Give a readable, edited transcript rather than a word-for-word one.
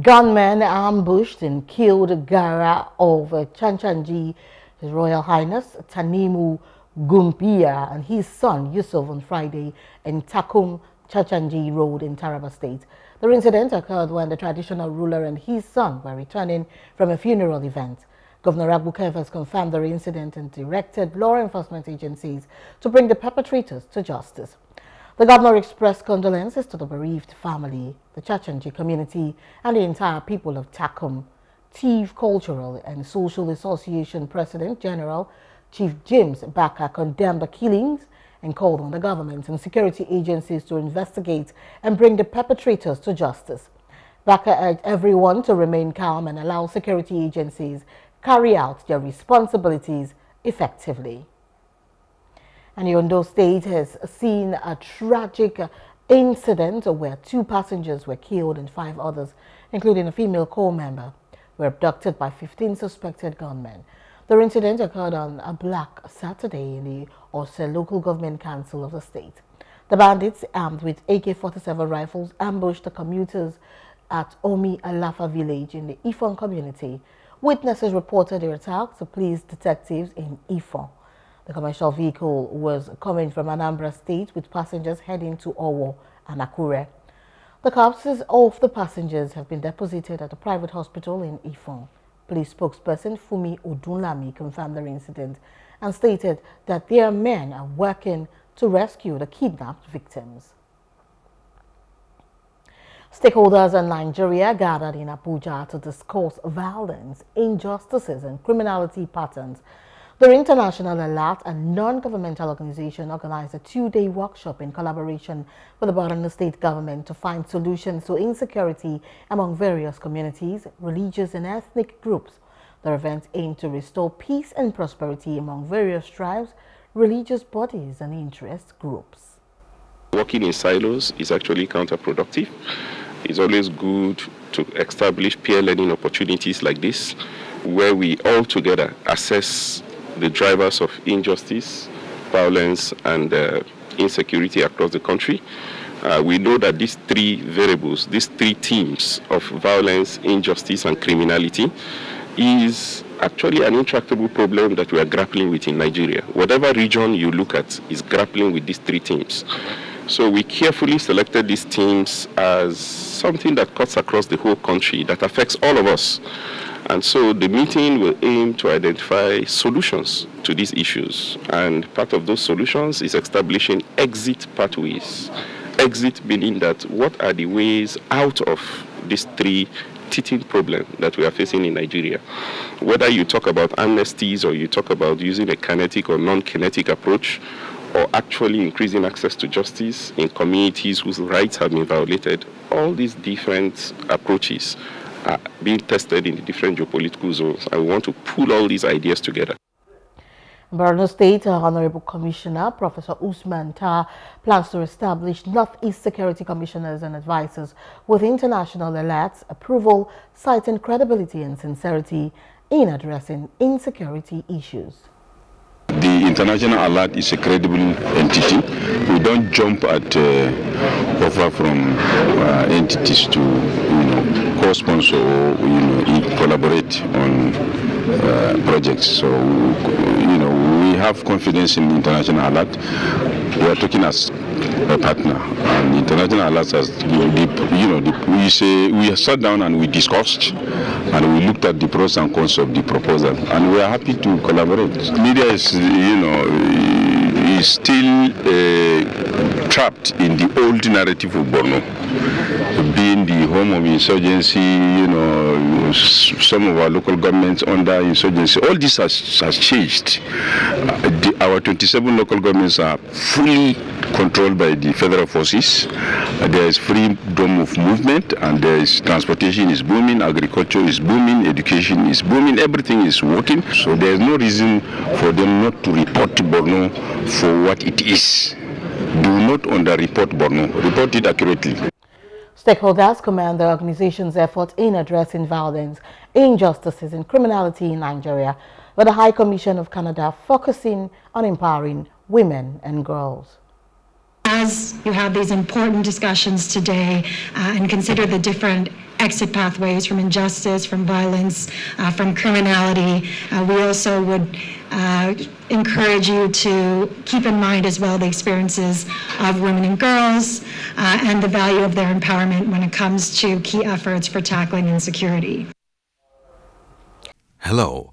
Gunmen ambushed and killed Gara of Chanchanji, His Royal Highness Tanimu Gumpia and his son Yusuf on Friday in Takum Chanchanji Road in Taraba State. The incident occurred when the traditional ruler and his son were returning from a funeral event. Governor Abu Kefas confirmed the incident and directed law enforcement agencies to bring the perpetrators to justice. The governor expressed condolences to the bereaved family, the Chanchanji community, and the entire people of Takum. TIF Cultural and Social Association President General Chief James Bakker condemned the killings and called on the government and security agencies to investigate and bring the perpetrators to justice. Bakker urged everyone to remain calm and allow security agencies carry out their responsibilities effectively. And Yondo State has seen a tragic incident where 2 passengers were killed and 5 others, including a female corps member, were abducted by 15 suspected gunmen. The incident occurred on a Black Saturday in the Ose Local Government Council of the state. The bandits, armed with AK-47 rifles, ambushed the commuters at Omi Alafa village in the Ifon community. Witnesses reported their attack to police detectives in Ifon. The commercial vehicle was coming from Anambra State with passengers heading to Owo and Akure. The corpses of the passengers have been deposited at a private hospital in Ifon. Police spokesperson Fumi Odunlami confirmed the incident and stated that their men are working to rescue the kidnapped victims. Stakeholders in Nigeria gathered in Abuja to discuss violence, injustices and criminality patterns. The International Alert, a non-governmental organization, organized a 2-day workshop in collaboration with the Borno State government to find solutions to insecurity among various communities, religious and ethnic groups. The event aimed to restore peace and prosperity among various tribes, religious bodies and interest groups. Working in silos is actually counterproductive. It's always good to establish peer learning opportunities like this, where we all together assess the drivers of injustice, violence, and insecurity across the country. We know that these 3 variables, these 3 themes of violence, injustice, and criminality is actually an intractable problem that we are grappling with in Nigeria. Whatever region you look at is grappling with these 3 themes. So we carefully selected these themes as something that cuts across the whole country, that affects all of us. And so the meeting will aim to identify solutions to these issues. And part of those solutions is establishing exit pathways. Exit meaning that what are the ways out of these 3 teething problems that we are facing in Nigeria. Whether you talk about amnesties or you talk about using a kinetic or non-kinetic approach, or actually increasing access to justice in communities whose rights have been violated, all these different approaches are being tested in the different geopolitical zones, and we want to pull all these ideas together. Borno State Honorable Commissioner Professor Usman Ta plans to establish Northeast Security Commissioners and Advisors with International Alert's approval, citing credibility and sincerity in addressing insecurity issues. The International Alert is a credible entity. We don't jump at offer from entities to co-sponsor or collaborate on projects. So we have confidence in the International Alert. We are talking as a partner, and International Alert has we sat down and we discussed and we looked at the pros and cons of the proposal, and we are happy to collaborate. Media is is still trapped in the old narrative of Borno, being the home of insurgency, some of our local governments under insurgency. All this has changed. Our 27 local governments are fully controlled by the federal forces. There is freedom of movement, and there is transportation is booming, agriculture is booming, education is booming, everything is working. So there is no reason for them not to report to Borno for what it is. Do not underreport Borno. Report it accurately. Stakeholders commend the organization's efforts in addressing violence, injustices and criminality in Nigeria, with the High Commission of Canada focusing on empowering women and girls. as you have these important discussions today and consider the different exit pathways from injustice, from violence, from criminality, we also would encourage you to keep in mind as well the experiences of women and girls and the value of their empowerment when it comes to key efforts for tackling insecurity. Hello,